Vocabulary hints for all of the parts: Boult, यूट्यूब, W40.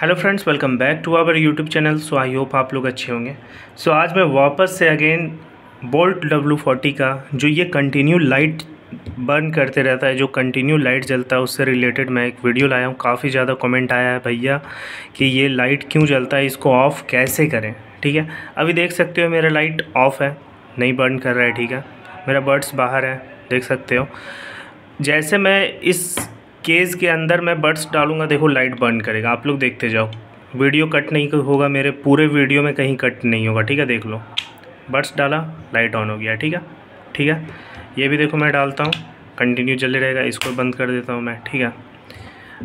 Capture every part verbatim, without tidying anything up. Hello friends, welcome back to our यूट्यूब channel. So I hope आप लोग अच्छे होंगे। सो so, आज मैं वापस से अगेन बोल्ट डब्ल्यू फोर्टी का जो ये कंटिन्यू लाइट बर्न करते रहता है, जो कंटिन्यू लाइट जलता है, उससे रिलेटेड मैं एक वीडियो लाया हूँ। काफ़ी ज़्यादा कमेंट आया है भैया कि ये लाइट क्यों जलता है, इसको ऑफ़ कैसे करें। ठीक है, अभी देख सकते हो मेरा लाइट ऑफ़ है, नहीं बर्न कर रहा है। ठीक है, मेरा बर्ड्स बाहर है, देख सकते हो। जैसे मैं इस केस के अंदर मैं बर्ड्स डालूंगा, देखो लाइट बर्न करेगा। आप लोग देखते जाओ, वीडियो कट नहीं होगा, मेरे पूरे वीडियो में कहीं कट नहीं होगा। ठीक है, देख लो, बर्ड्स डाला, लाइट ऑन हो गया। ठीक है, ठीक है, ये भी देखो मैं डालता हूँ, कंटिन्यू चले रहेगा। इसको बंद कर देता हूँ मैं। ठीक है,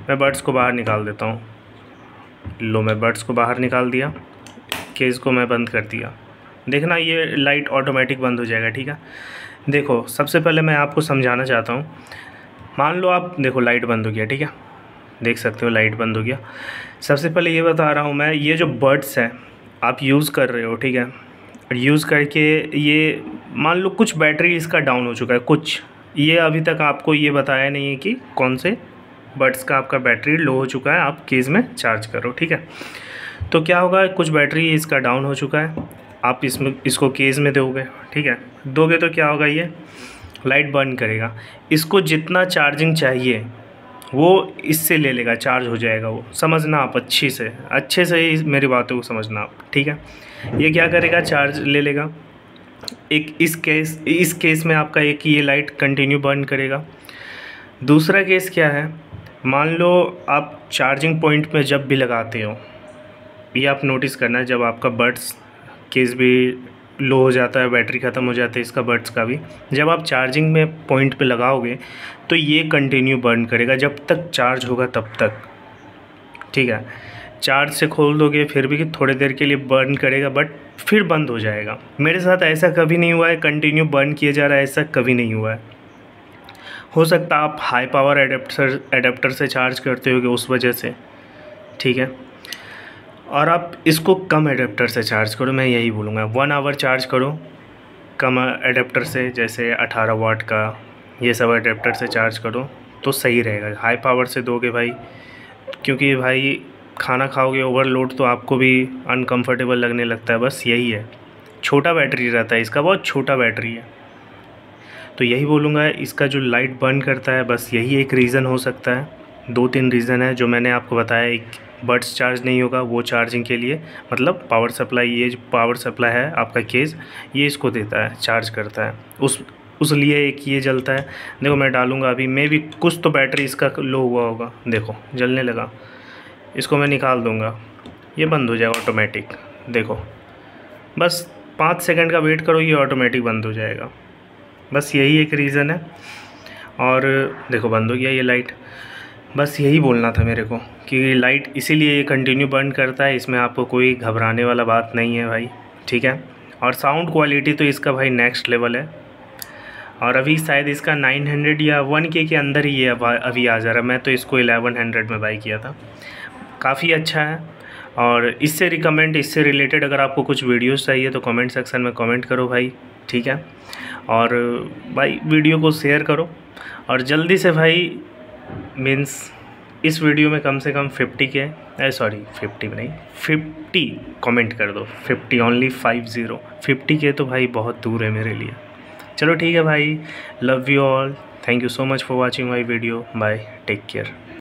मैं बर्ड्स को बाहर निकाल देता हूँ। लो, मैं बर्ड्स को बाहर निकाल दिया, केस को मैं बंद कर दिया। देखना ये लाइट ऑटोमेटिक बंद हो जाएगा। ठीक है, देखो सबसे पहले मैं आपको समझाना चाहता हूँ। मान लो आप, देखो लाइट बंद हो गया। ठीक है, देख सकते हो लाइट बंद हो गया। सबसे पहले ये बता रहा हूँ मैं, ये जो बर्ड्स हैं आप यूज़ कर रहे हो, ठीक है, यूज़ करके ये मान लो कुछ बैटरी इसका डाउन हो चुका है, कुछ ये अभी तक आपको ये बताया नहीं है कि कौन से बर्ड्स का आपका बैटरी लो हो चुका है, आप केस में चार्ज करो। ठीक है, तो क्या होगा, कुछ बैटरी इसका डाउन हो चुका है, आप इसमें इसको केस में दोगे। ठीक है, दोगे तो क्या होगा, ये लाइट बर्न करेगा। इसको जितना चार्जिंग चाहिए वो इससे ले लेगा, चार्ज हो जाएगा वो। समझना आप अच्छे से, अच्छे से ही मेरी बातों को समझना आप। ठीक है, ये क्या करेगा, चार्ज ले लेगा। एक इस केस इस केस में आपका एक ये लाइट कंटिन्यू बर्न करेगा। दूसरा केस क्या है, मान लो आप चार्जिंग पॉइंट पे जब भी लगाते हो, ये आप नोटिस करना है, जब आपका बर्ड्स केस भी लो हो जाता है, बैटरी ख़त्म हो जाती है इसका, बर्ड्स का भी, जब आप चार्जिंग में पॉइंट पे लगाओगे तो ये कंटिन्यू बर्न करेगा जब तक चार्ज होगा तब तक। ठीक है, चार्ज से खोल दोगे फिर भी थोड़ी देर के लिए बर्न करेगा, बट फिर बंद हो जाएगा। मेरे साथ ऐसा कभी नहीं हुआ है, कंटिन्यू बर्न किया जा रहा है, ऐसा कभी नहीं हुआ है। हो सकता आप हाई पावर एडेप्टर एडेप्टर से चार्ज करते होगे, उस वजह से। ठीक है, और आप इसको कम एडेप्टर से चार्ज करो, मैं यही बोलूँगा। वन आवर चार्ज करो कम एडेप्टर से, जैसे अठारह वाट का, ये सब एडेप्टर से चार्ज करो तो सही रहेगा। हाई पावर से दोगे भाई, क्योंकि भाई खाना खाओगे ओवरलोड तो आपको भी अनकंफर्टेबल लगने लगता है, बस यही है। छोटा बैटरी रहता है इसका, बहुत छोटा बैटरी है। तो यही बोलूँगा, इसका जो लाइट बर्न करता है बस यही एक रीज़न हो सकता है। दो तीन रीज़न है जो मैंने आपको बताया। एक, बर्ड्स चार्ज नहीं होगा, वो चार्जिंग के लिए, मतलब पावर सप्लाई, ये जो पावर सप्लाई है आपका केस, ये इसको देता है, चार्ज करता है, उस उस लिए एक ये जलता है। देखो मैं डालूँगा अभी, मे भी कुछ तो बैटरी इसका लो हुआ होगा, देखो जलने लगा। इसको मैं निकाल दूँगा, ये बंद हो जाएगा ऑटोमेटिक। देखो बस पाँच सेकंड का वेट करो, ये ऑटोमेटिक बंद हो जाएगा। बस यही एक रीज़न है। और देखो बंद हो गया ये लाइट। बस यही बोलना था मेरे को कि लाइट इसीलिए ये कंटिन्यू बर्न करता है, इसमें आपको कोई घबराने वाला बात नहीं है भाई। ठीक है, और साउंड क्वालिटी तो इसका भाई नेक्स्ट लेवल है। और अभी शायद इसका नाइन हंड्रेड या वन के के अंदर ही ये अभी आ जा रहा है। मैं तो इसको इलेवन हंड्रेड में बाई किया था, काफ़ी अच्छा है। और इससे रिकमेंड, इससे रिलेटेड अगर आपको कुछ वीडियोस चाहिए तो कमेंट सेक्शन में कमेंट करो भाई। ठीक है, और भाई वीडियो को शेयर करो, और जल्दी से भाई मीन्स इस वीडियो में कम से कम फिफ्टी के सॉरी फिफ्टी नहीं फिफ्टी कमेंट कर दो, fifty only five zero, fifty के तो भाई बहुत दूर है मेरे लिए। चलो ठीक है भाई, love you all, thank you so much for watching my video, bye, take care.